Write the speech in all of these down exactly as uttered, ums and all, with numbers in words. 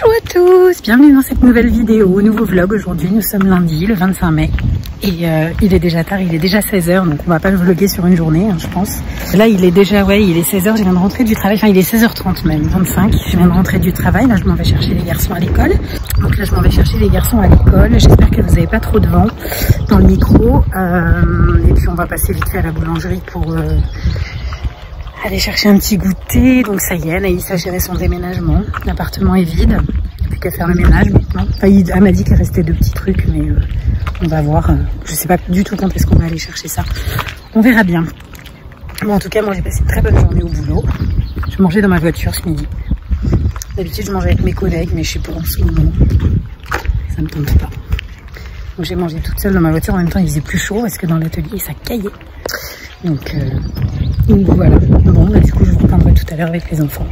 Bonjour à tous, bienvenue dans cette nouvelle vidéo, nouveau vlog aujourd'hui. Nous sommes lundi, le vingt-cinq mai, et euh, il est déjà tard, il est déjà seize heures, donc on va pas le vlogger sur une journée, hein, je pense. Là, il est déjà, ouais, il est seize heures, je viens de rentrer du travail, enfin, il est seize heures trente même, vingt-cinq, je viens de rentrer du travail. Là, je m'en vais chercher les garçons à l'école. Donc là, je m'en vais chercher les garçons à l'école. J'espère que vous n'avez pas trop de vent dans le micro. Euh, et puis, on va passer vite fait à la boulangerie pour... Euh, aller chercher un petit goûter. Donc ça y est, Anaïs a géré son déménagement, l'appartement est vide, il n'y a plus qu'à faire le ménage maintenant. Enfin, elle m'a dit qu'il restait deux petits trucs, mais euh, on va voir, euh, je sais pas du tout quand est-ce qu'on va aller chercher ça, on verra bien. Bon, en tout cas, moi j'ai passé une très bonne journée au boulot, je mangeais dans ma voiture ce midi, d'habitude je mangeais avec mes collègues, mais je sais pas, en ce moment ça me tente pas, donc j'ai mangé toute seule dans ma voiture. En même temps, il faisait plus chaud parce que dans l'atelier ça caillait. Donc, euh, donc voilà, bon là, du coup je vous reprendrai tout à l'heure avec les enfants.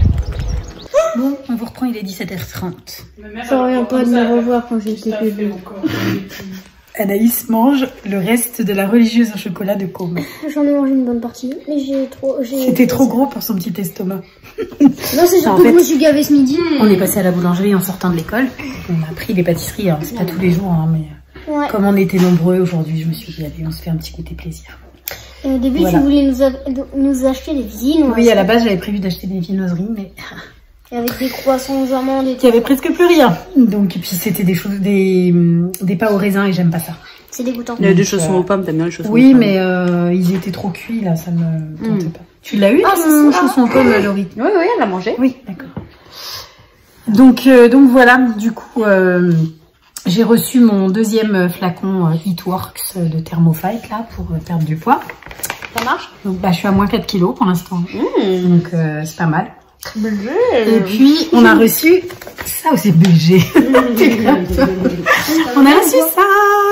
Bon, on vous reprend, il est dix-sept heures trente. Ça revient pas de me revoir quand j'étais bébé. Anaïs mange le reste de la religieuse au chocolat de Comé. J'en ai mangé une bonne partie, mais j'ai trop... C'était trop gros pour son petit estomac. Non, c'est surtout que moi je suis gavée ce midi. On est passé à la boulangerie en sortant de l'école, on a pris des pâtisseries, hein. C'est pas tous les jours, hein, mais ouais. Comme on était nombreux aujourd'hui, je me suis dit, allez, on se fait un petit goûter plaisir. Et au début, voilà. Tu voulais nous, nous acheter des viennoiseries. Oui, à la base, j'avais prévu d'acheter des viennoiseries, mais... Et avec des croissants aux amandes et tout. Il y avait presque plus rien. Donc, et puis, c'était des choses, des, des pas au raisin, et j'aime pas ça. C'est dégoûtant. Il y a des chaussons euh... aux pommes, t'aimes bien les chaussons oui, aux pommes. Oui, mais euh, ils étaient trop cuits, là, ça me tentait mm. pas. Tu l'as eu, ah, ton chausson aux pommes, Laurie? Oui, oui, elle l'a mangé. Oui, d'accord. Donc, euh, donc, voilà, du coup... Euh... J'ai reçu mon deuxième flacon Heatworks de Thermofight là pour perdre du poids. Ça marche? Donc bah je suis à moins quatre kilos pour l'instant. Mmh. Donc euh, c'est pas mal. Belgé. Et puis on a reçu ça aussi, belgé. On a reçu ça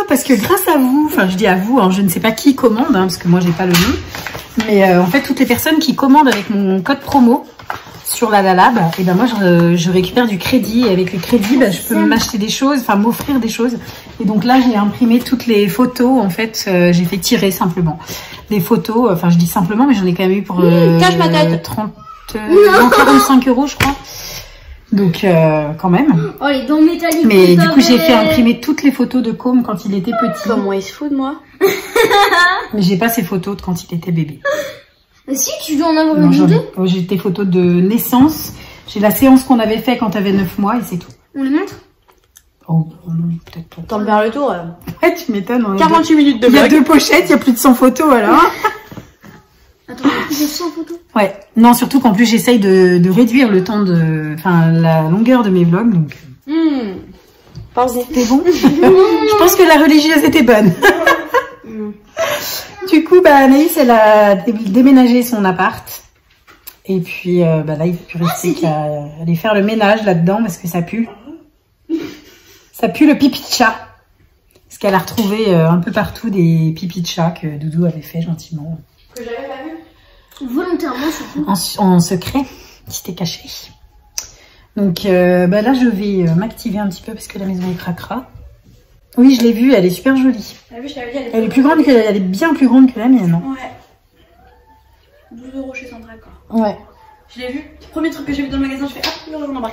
parce que grâce à vous, enfin je dis à vous, hein, je ne sais pas qui commande, hein, parce que moi j'ai pas le nom, mais euh, en fait toutes les personnes qui commandent avec mon code promo sur LALALAB, et ben moi je, je récupère du crédit, et avec le crédit ben, je peux m'acheter des choses, enfin m'offrir des choses. Et donc là j'ai imprimé toutes les photos, en fait euh, j'ai fait tirer simplement des photos, enfin je dis simplement mais j'en ai quand même eu pour euh, cache ma tête. trente, quarante-cinq euros je crois, donc euh, quand même. Oh, les dons métalliques. Mais du coup j'ai fait imprimer toutes les photos de Comé quand il était petit. Comment il se fout de moi? Mais j'ai pas ses photos de quand il était bébé. Si, tu dois en avoir une ou deux. J'ai tes photos de naissance. J'ai la séance qu'on avait fait quand t'avais neuf mois et c'est tout. On les montre? Oh, oh non, peut-être pas. T'en perds le tour. Euh... Ouais, tu m'étonnes. quarante-huit minutes de vlog. Il y a deux pochettes, il y a plus de cent photos alors. Attends, j'ai cent photos? Ouais. Non, surtout qu'en plus j'essaye de, de réduire le temps de... Enfin, la longueur de mes vlogs, donc... Hum, c'était bon. Je pense que la religieuse était bonne. Du coup, bah, Anaïs, elle a déménagé son appart. Et puis, euh, bah, là, il ne faut plus rester qu'à aller faire le ménage là-dedans parce que ça pue. Ça pue le pipi de chat. Parce qu'elle a retrouvé euh, un peu partout des pipis de chat que Doudou avait fait gentiment. Que j'avais pas vu. Volontairement, surtout. En, en secret, c'était caché. Donc, euh, bah, là, je vais euh, m'activer un petit peu parce que la maison est cracra. Oui, je l'ai vue, elle est super jolie. Ah oui, je l'avais dit, elle est, elle est plus grande que, elle est bien plus grande que la mienne. Ouais. douze euros chez Centraque. Ouais. Je l'ai vue. Premier truc que j'ai vu dans le magasin, je fais ah, non, non, non,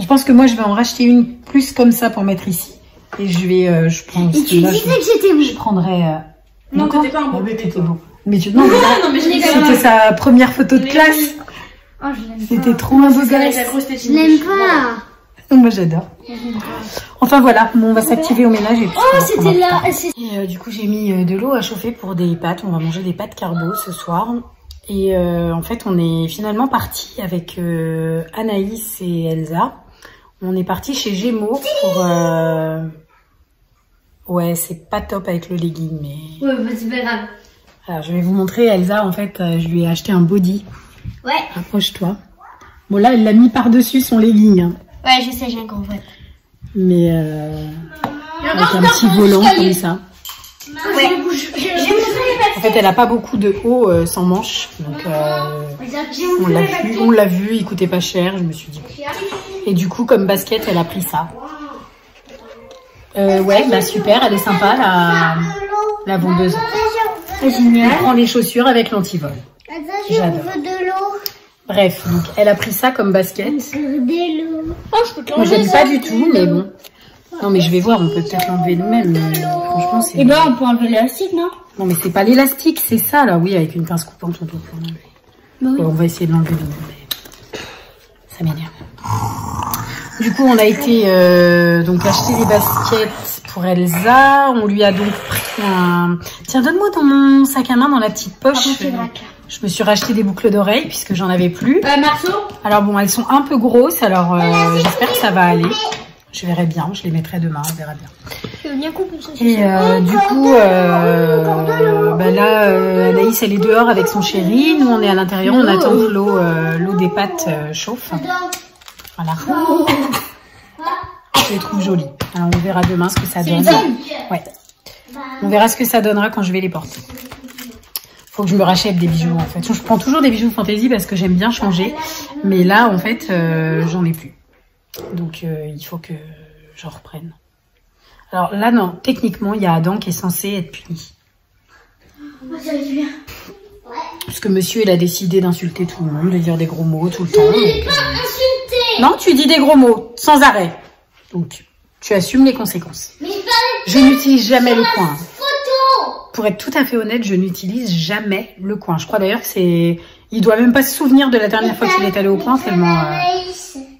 je pense que moi, je vais en racheter une plus comme ça pour mettre ici. Et je vais, euh, je prends. Et tu là, disais je, que j'étais où? Je prendrais. Euh... Non, t'étais pas un beau bébé. T'étais beau. Mais tu. Non, non, non, mais je l'ai. C'était sa première photo de classe. Oh, je l'aime. C'était trop un beau gosse. Je l'aime pas. Moi j'adore. Enfin voilà, bon, on va s'activer au ménage. Et puis oh, c'était là. Et, euh, du coup j'ai mis de l'eau à chauffer pour des pâtes. On va manger des pâtes carbo ce soir. Et euh, en fait on est finalement parti avec euh, Anaïs et Elsa. On est parti chez Gémo pour... Euh... Ouais, c'est pas top avec le legging, mais... Ouais, bah, c'est pas grave. Alors je vais vous montrer Elsa, en fait euh, je lui ai acheté un body. Ouais. Approche-toi. Bon là elle l'a mis par-dessus son legging. Hein. Ouais, je sais, j'ai un gros voile. Mais euh... avec un petit volant comme ça. Ouais. En fait, elle n'a pas beaucoup de haut euh, sans manches. Donc, euh, on l'a vu, il coûtait pas cher, je me suis dit. Et du coup, comme basket, elle a pris ça. Euh, ouais, bah super, elle est sympa, la, la vendeuse. C'est génial. Elle prend les chaussures avec l'antivol. J'adore. Bref, donc elle a pris ça comme basket. Regardez-le. Oh, je peux te l'enlever. Moi, j'aime pas du tout, mais bon. Non, mais je vais voir, on peut peut-être l'enlever nous-mêmes. Franchement, c'est... Eh ben, on peut enlever l'élastique, non? Non, mais c'est pas l'élastique, c'est ça, là. Oui, avec une pince coupante, on peut l'enlever. Bah oui. Bon, on va essayer de l'enlever nous-mêmes. Ça m'énerve. Du coup, on a été euh, donc acheter des baskets pour Elsa. On lui a donc pris un... Tiens, donne-moi dans mon sac à main, dans la petite poche. Ah, je me suis racheté des boucles d'oreilles puisque j'en avais plus. Euh, Marceau ? Alors bon, elles sont un peu grosses, alors euh, j'espère que ça va aller. Je verrai bien, je les mettrai demain, on verra bien. Et euh, du coup, euh, bah là, euh, Anaïs, elle est dehors avec son chéri. Nous, on est à l'intérieur, on attend que l'eau euh, l'eau des pâtes euh, chauffe. Voilà. Je les trouve jolies. Alors, on verra demain ce que ça donne. Ouais. On verra ce que ça donnera quand je vais les porter. Faut que je me rachète des bijoux, en fait. Je prends toujours des bijoux fantaisie parce que j'aime bien changer. Mais là, en fait, euh, j'en ai plus. Donc, euh, il faut que j'en reprenne. Alors là, non. Techniquement, il y a Adam qui est censé être puni. Parce que monsieur, il a décidé d'insulter tout le monde, de dire des gros mots tout le temps. Donc, euh... Non, tu dis des gros mots, sans arrêt. Donc, tu assumes les conséquences. Je n'utilise jamais le coin. Pour être tout à fait honnête, je n'utilise jamais le coin. Je crois d'ailleurs que c'est... Il doit même pas se souvenir de la dernière fois qu'il est allé au coin, tellement... Euh...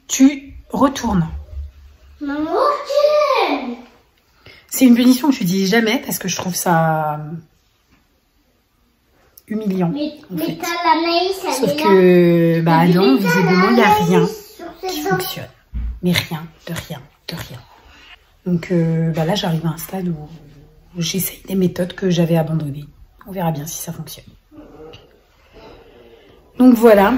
Tu retournes. C'est une punition que je n'utilise jamais parce que je trouve ça... humiliant. En fait. Sauf que... Bah non, visiblement, il n'y a rien qui fonctionne. Mais rien, de rien, de rien. Donc euh, bah là, j'arrive à un stade où... J'essaye des méthodes que j'avais abandonnées. On verra bien si ça fonctionne. Donc voilà.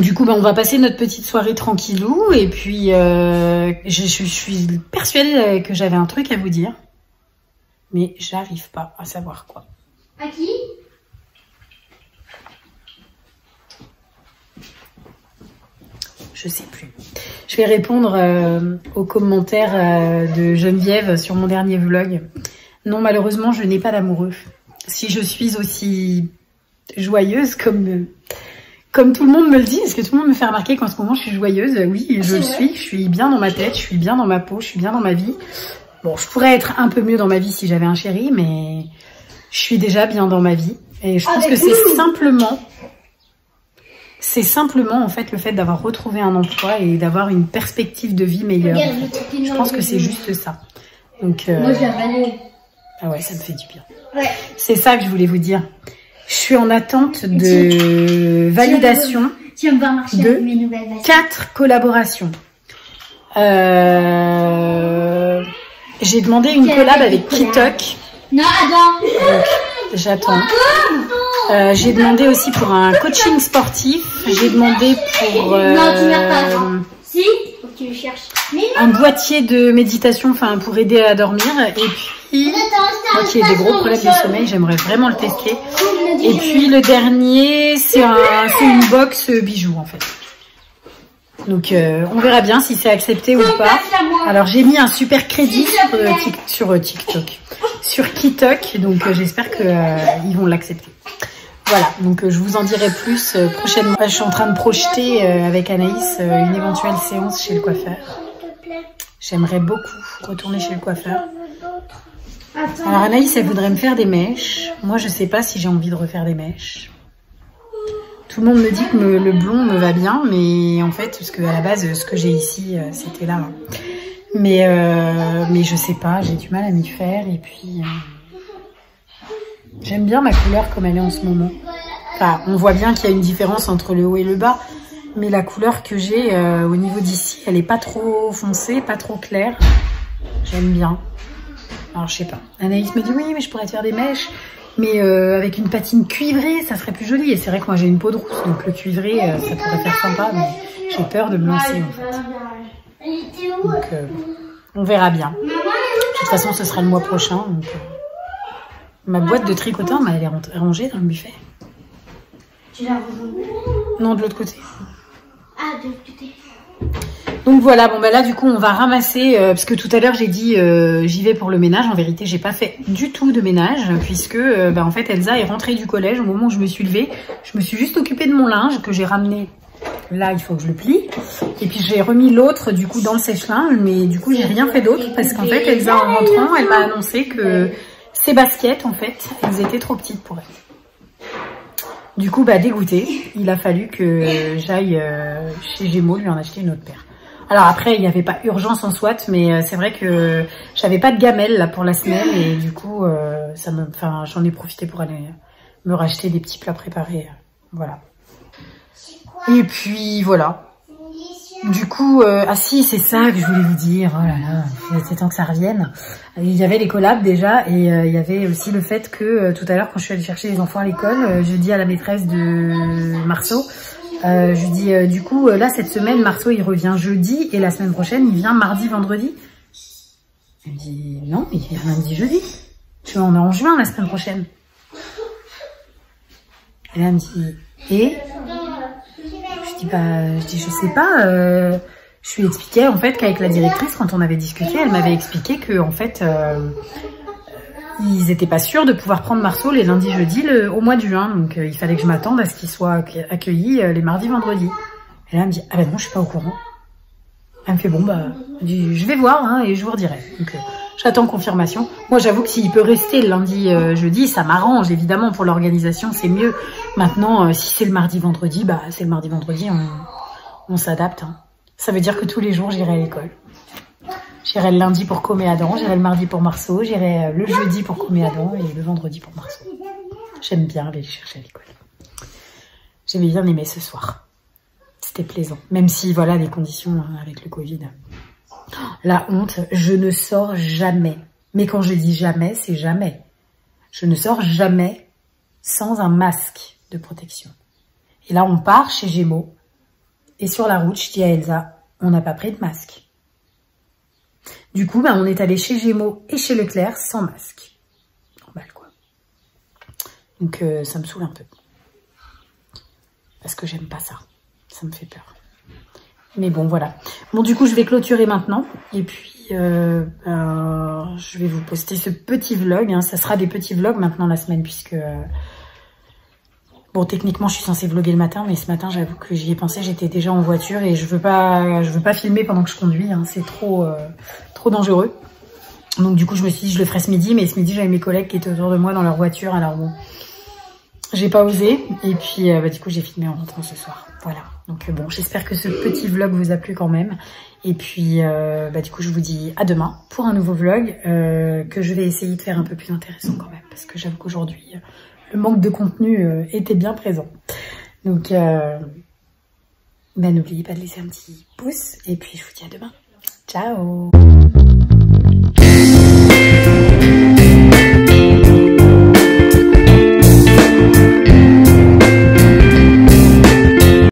Du coup, ben, on va passer notre petite soirée tranquillou. Et puis, euh, je, je suis persuadée que j'avais un truc à vous dire. Mais j'arrive pas à savoir quoi. À qui ? Je sais plus. Je vais répondre euh, aux commentaires euh, de Geneviève sur mon dernier vlog. Non, malheureusement, je n'ai pas d'amoureux. Si je suis aussi joyeuse comme, comme tout le monde me le dit, est-ce que tout le monde me fait remarquer qu'en ce moment, je suis joyeuse? Oui, je le suis. Je suis bien dans ma tête, je suis bien dans ma peau, je suis bien dans ma vie. Bon, je pourrais être un peu mieux dans ma vie si j'avais un chéri, mais je suis déjà bien dans ma vie. Et je pense que c'est simplement... C'est simplement en fait le fait d'avoir retrouvé un emploi et d'avoir une perspective de vie meilleure. Regarde, en fait. Je pense que c'est juste ça. Donc, euh... Moi, je l'ai... Ah ouais, ça me fait du bien. Ouais. C'est ça que je voulais vous dire. Je suis en attente de validation de quatre collaborations. Euh... J'ai demandé une collab avec TikTok. Non, attends. J'attends. Euh, j'ai demandé aussi pour un coaching sportif. J'ai demandé pour euh, non, tu meurs pas, non. Si, faut que tu le cherches. Un boîtier de méditation, enfin pour aider à dormir. Et puis, moi qui ai des gros problèmes de sommeil, j'aimerais vraiment le tester. Et puis le dernier, c'est un, une box bijoux en fait. Donc euh, on verra bien si c'est accepté ou pas. Alors j'ai mis un super crédit sur, euh, tic, sur euh, TikTok, sur Kitok, donc euh, j'espère qu'ils euh, vont l'accepter. Voilà, donc euh, je vous en dirai plus euh, prochainement. Je suis en train de projeter euh, avec Anaïs euh, une éventuelle séance chez le coiffeur. J'aimerais beaucoup retourner chez le coiffeur. Alors Anaïs, elle voudrait me faire des mèches. Moi, je sais pas si j'ai envie de refaire des mèches. Tout le monde me dit que me, le blond me va bien, mais en fait, parce que à la base, ce que j'ai ici, c'était là. Hein. Mais, euh, mais je sais pas, j'ai du mal à m'y faire. Et puis, euh, j'aime bien ma couleur comme elle est en ce moment. Enfin, on voit bien qu'il y a une différence entre le haut et le bas, mais la couleur que j'ai euh, au niveau d'ici, elle est pas trop foncée, pas trop claire. J'aime bien. Alors, je sais pas. Anaïs me dit, oui, mais je pourrais te faire des mèches. Mais euh, avec une patine cuivrée, ça serait plus joli. Et c'est vrai que moi, j'ai une peau de rousse, donc le cuivré, euh, ça pourrait faire sympa. Mais j'ai peur de me lancer, en fait. Donc, euh, on verra bien. De toute façon, ce sera le mois prochain. Donc, euh, ma boîte de tricotin, bah, elle est rangée dans le buffet. Tu l'as rangée ? Non, de l'autre côté. Ah, de l'autre côté. Donc voilà, bon ben là du coup on va ramasser, euh, parce que tout à l'heure j'ai dit euh, j'y vais pour le ménage, en vérité j'ai pas fait du tout de ménage, puisque euh, bah, en fait Elsa est rentrée du collège au moment où je me suis levée, je me suis juste occupée de mon linge que j'ai ramené, là il faut que je le plie, et puis j'ai remis l'autre du coup dans le sèche-linge, mais du coup j'ai rien fait d'autre, parce qu'en fait Elsa en rentrant elle m'a annoncé que ses baskets en fait, elles étaient trop petites pour elle. Du coup, bah dégoûtée, il a fallu que euh, j'aille euh, chez Gémo lui en acheter une autre paire. Alors après, il n'y avait pas urgence en soit, mais euh, c'est vrai que euh, j'avais pas de gamelle là pour la semaine et du coup, euh, ça me, enfin, j'en ai profité pour aller me racheter des petits plats préparés, voilà. Et puis voilà. Du coup, euh, ah si, c'est ça que je voulais vous dire. Oh là là, il était temps que ça revienne. Il y avait les collabs déjà, et euh, il y avait aussi le fait que euh, tout à l'heure, quand je suis allée chercher les enfants à l'école, euh, je dis à la maîtresse de Marceau, euh, je lui dis euh, du coup, euh, là cette semaine, Marceau il revient jeudi, et la semaine prochaine il vient mardi, vendredi. Elle me dit non, il vient lundi, jeudi. Tu vois, on est en juin la semaine prochaine. Et là, elle me dit et Je dis, bah, je dis, je sais pas, euh, je lui expliquais en fait qu'avec la directrice, quand on avait discuté, elle m'avait expliqué que en fait, euh, ils étaient pas sûrs de pouvoir prendre Marceau les lundis, jeudis le, au mois de juin. Donc euh, il fallait que je m'attende à ce qu'il soit accueilli euh, les mardis, vendredis. Et là, elle me dit, ah ben non, je suis pas au courant. Elle me fait, bon, bah, je vais voir hein, et je vous redirai. Donc euh, j'attends confirmation. Moi, j'avoue que s'il peut rester le lundi, euh, jeudi, ça m'arrange, évidemment, pour l'organisation, c'est mieux. Maintenant, euh, si c'est le mardi, vendredi, bah c'est le mardi, vendredi, on, on s'adapte. Hein. Ça veut dire que tous les jours, j'irai à l'école. J'irai le lundi pour Comé-Adam, j'irai le mardi pour Marceau, j'irai le jeudi pour Comé-Adam et le vendredi pour Marceau. J'aime bien aller les chercher à l'école. J'avais bien aimé ce soir. C'était plaisant, même si, voilà, les conditions avec le Covid. La honte, je ne sors jamais. Mais quand je dis jamais, c'est jamais. Je ne sors jamais sans un masque de protection. Et là, on part chez Gémo. Et sur la route, je dis à Elsa, on n'a pas pris de masque. Du coup, bah, on est allé chez Gémo et chez Leclerc sans masque. Normal, quoi. Donc, euh, ça me saoule un peu. Parce que j'aime pas ça. Ça me fait peur. Mais bon, voilà. Bon, du coup, je vais clôturer maintenant. Et puis, euh, euh, je vais vous poster ce petit vlog. Hein. Ça sera des petits vlogs maintenant la semaine, puisque... Euh, bon, techniquement, je suis censée vlogger le matin, mais ce matin, j'avoue que j'y ai pensé. J'étais déjà en voiture et je veux pas, je veux pas filmer pendant que je conduis. Hein. C'est trop, euh, trop dangereux. Donc, du coup, je me suis dit, je le ferai ce midi. Mais ce midi, j'avais mes collègues qui étaient autour de moi dans leur voiture. Alors, bon... J'ai pas osé, et puis euh, bah, du coup j'ai filmé en rentrant ce soir, voilà. Donc euh, bon, j'espère que ce petit vlog vous a plu quand même, et puis euh, bah, du coup je vous dis à demain pour un nouveau vlog, euh, que je vais essayer de faire un peu plus intéressant quand même, parce que j'avoue qu'aujourd'hui, le manque de contenu euh, était bien présent. Donc euh, bah, n'oubliez pas de laisser un petit pouce, et puis je vous dis à demain, ciao.